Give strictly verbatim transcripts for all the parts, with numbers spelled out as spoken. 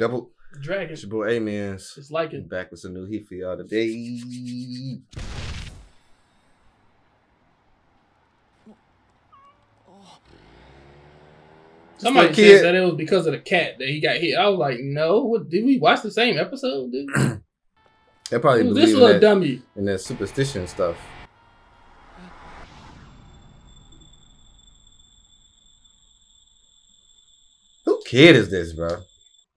Double Dragon. It's your boy AMENZ. It's like it. Back with some new heat for y'all today. Somebody said that it was because of the cat that he got hit. I was like, no. What, did we watch the same episode? Dude? They probably believe this little in that, dummy and that superstition stuff. Who kid is this, bro?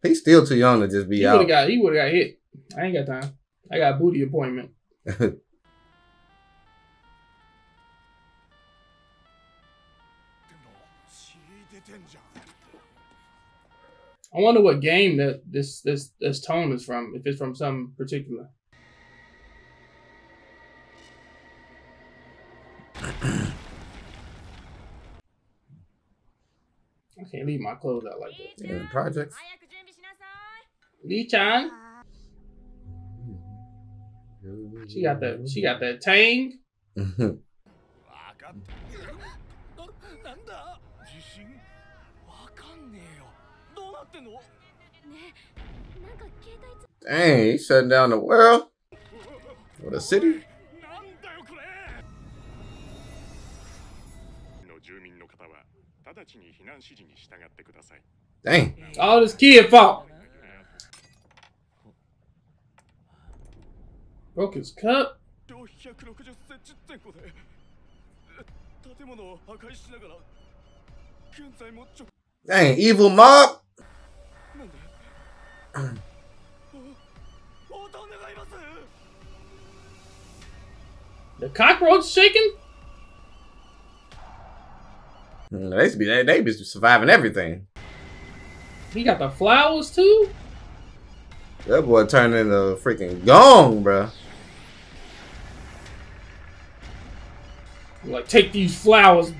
He's still too young to just be he out. Got, he would have got hit. I ain't got time. I got a booty appointment. I wonder what game that this this this tone is from. If it's from some particular. I can't leave my clothes out like that. Yeah, projects. Lee-chan. She got that. She got that tang. Dang, he shutting down the world? Or the city? Dang. All this kid fault. Broke his cup. Dang, evil mob. The cockroach shaking? They be they, they be surviving everything. He got the flowers too. That boy turned into a freaking gong, bro. Like, take these flowers.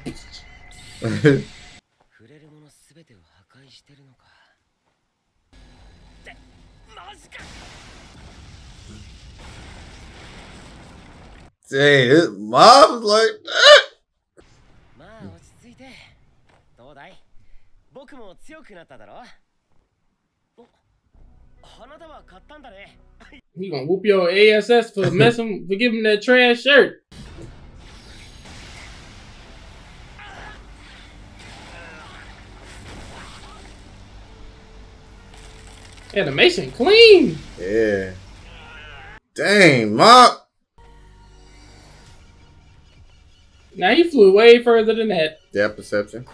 Dang, his mom's like, he gonna whoop your ass for messing, for giving that trash shirt. Animation clean. Yeah. Dang, mom. Now he flew way further than that. Yeah, perception.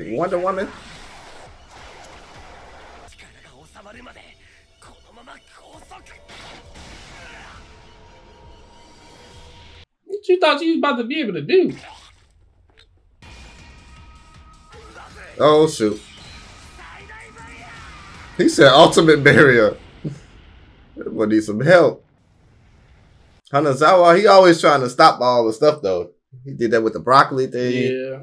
Wonder Woman. What you thought you was about to be able to do? Oh shoot. He said ultimate barrier. Everybody needs some help. Hanazawa, he always trying to stop all the stuff though. He did that with the broccoli thing. Yeah.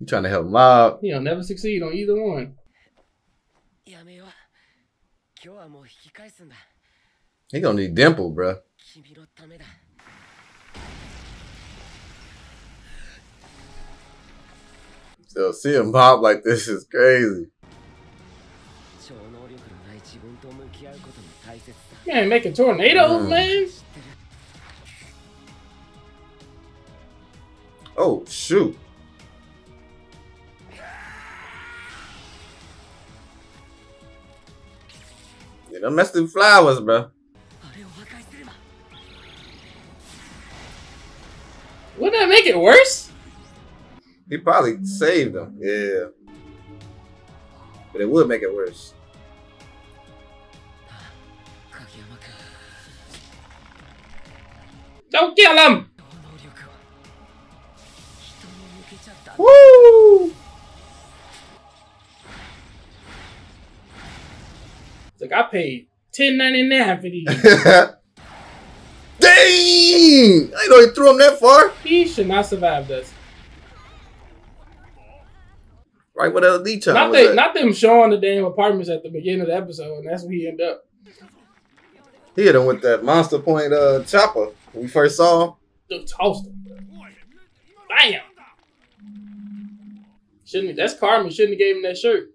He trying to help Mob. He'll never succeed on either one. He gonna need Dimple, bro. So seeing Mob like this is crazy. Man, making tornadoes, mm. man. Oh, shoot. You done messed with flowers, bro. Wouldn't that make it worse? He probably saved them, yeah. But it would make it worse. Don't kill him! Woo! Like, I paid ten ninety-nine for these. Dang! I know he threw him that far. He should not survive this. Right with a leech on. Not, they, not them showing the damn apartments at the beginning of the episode, and that's where he ended up. He hit him with that Monster Point uh, chopper. We first saw him. Just tossed him. Bam! Shouldn't that's karma. Shouldn't have gave him that shirt.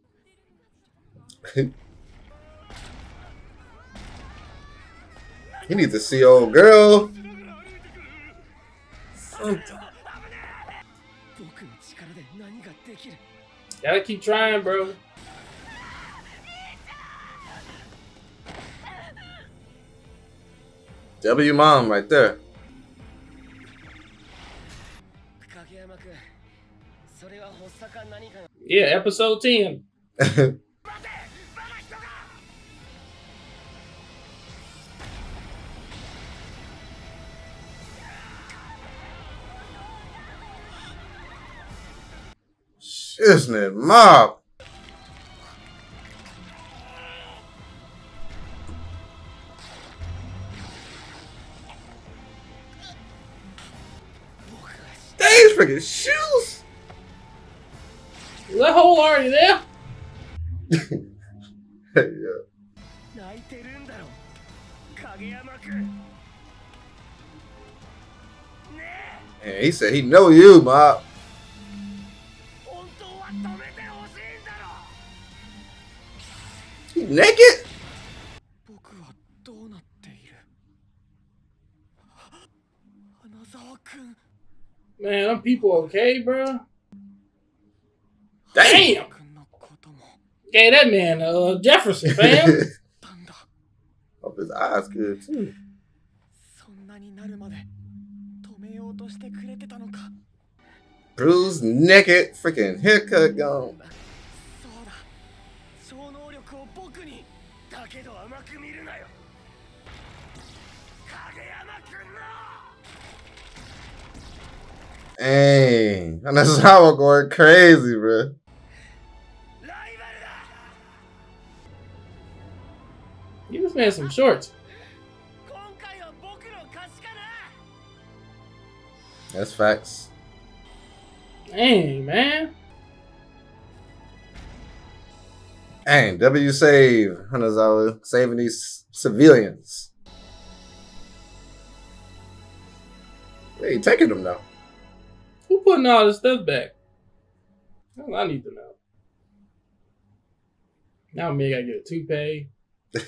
He needs to see old girl. Oh. Gotta keep trying, bro. W mom right there. Yeah, episode ten. Isn't it, Mob? These freaking shoes! Is that hole already there? Yeah. Man, he said he know you, Mob. Naked? Man, them people okay, bro? Damn! Gave that man uh, Jefferson, fam. Hope his eyes good, too. Bruised, naked, freaking haircut gone. Hey, Hanazawa going crazy, bro. Give this man some shorts. That's facts. Hey, man. Hey, W save Hanazawa, saving these civilians. They ain't taking them now. Who putting all this stuff back? Well, I need to know. Now me, I get a toupee. I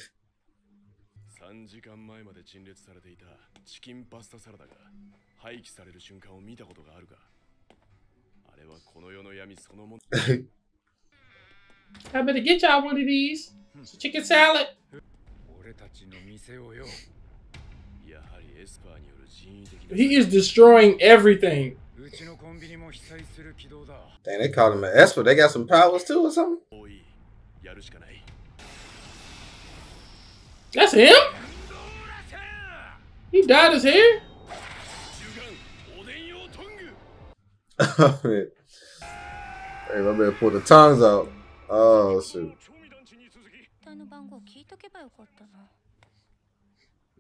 better get y'all one of these. It's a chicken salad. He is destroying everything. Dang, they called him an Esper. They got some powers too or something? That's him? He dyed his hair? Oh, man. Hey, my man pulled the tongues out. Oh, shoot.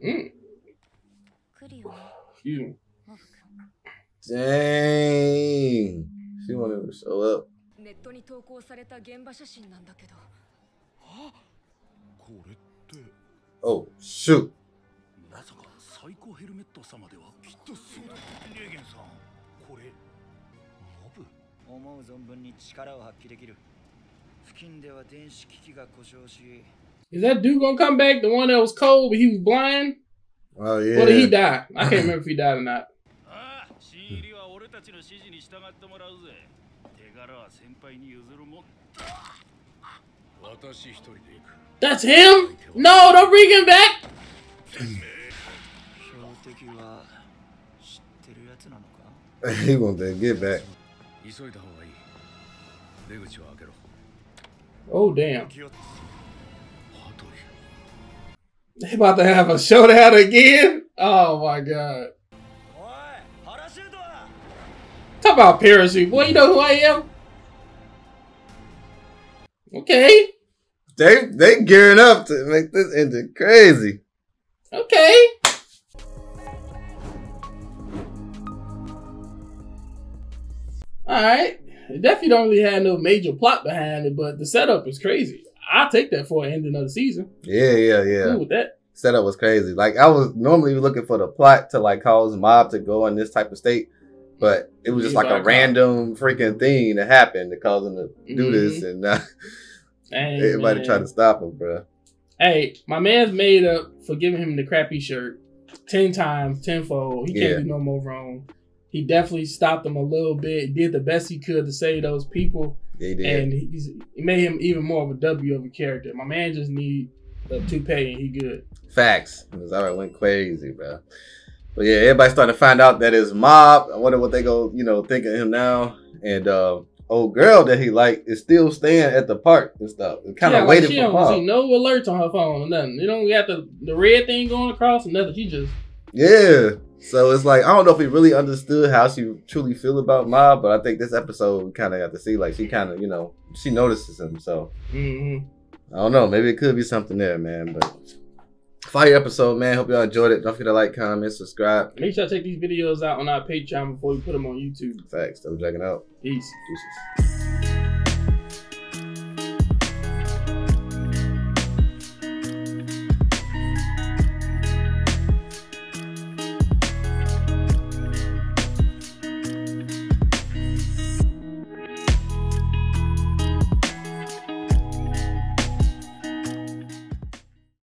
Mm. Excuse me. Dang. She wanted to show up. Oh, shoot. Is that dude gonna come back? The one that was cold but he was blind? Oh yeah. Well, did he die? I can't remember if he died or not. That's him? No, don't bring him back! He wants to get back. Oh damn. They about to have a showdown again? Oh my god. Talk about parachute, boy, you know who I am? Okay. They they gearing up to make this engine crazy. Okay. Alright. It definitely don't really have no major plot behind it, but the setup is crazy. I'll take that for an ending of the season. Yeah, yeah, yeah. Cool with that. Setup was crazy. Like, I was normally looking for the plot to, like, cause Mob to go in this type of state. But it was just like a random freaking thing that happened that caused him to do mm-hmm. this, and uh, hey, everybody man. tried to stop him, bro. Hey, my man's made up for giving him the crappy shirt ten times, tenfold. He can't yeah. do no more wrong. He definitely stopped him a little bit, did the best he could to save those people. He did. And he's, it made him even more of a W of a character. My man just need a toupee and he good. Facts. Because I went crazy, bro. But yeah, everybody's starting to find out that it's Mob. I wonder what they go, you know, think of him now. And uh, old girl that he like is still staying at the park and stuff. Kind of yeah, waiting like she for Mob. She no alerts on her phone or nothing. You don't got the, the red thing going across or nothing. She just... Yeah. So it's like, I don't know if he really understood how she truly feel about Mob, but I think this episode we kind of got to see, like, she kind of, you know, she notices him. So mm-hmm. I don't know. Maybe it could be something there, man. But fire episode, man. Hope y'all enjoyed it. Don't forget to like, comment, subscribe. Make sure to check these videos out on our Patreon before we put them on YouTube. Facts. I'm checking out. Peace. Deuces.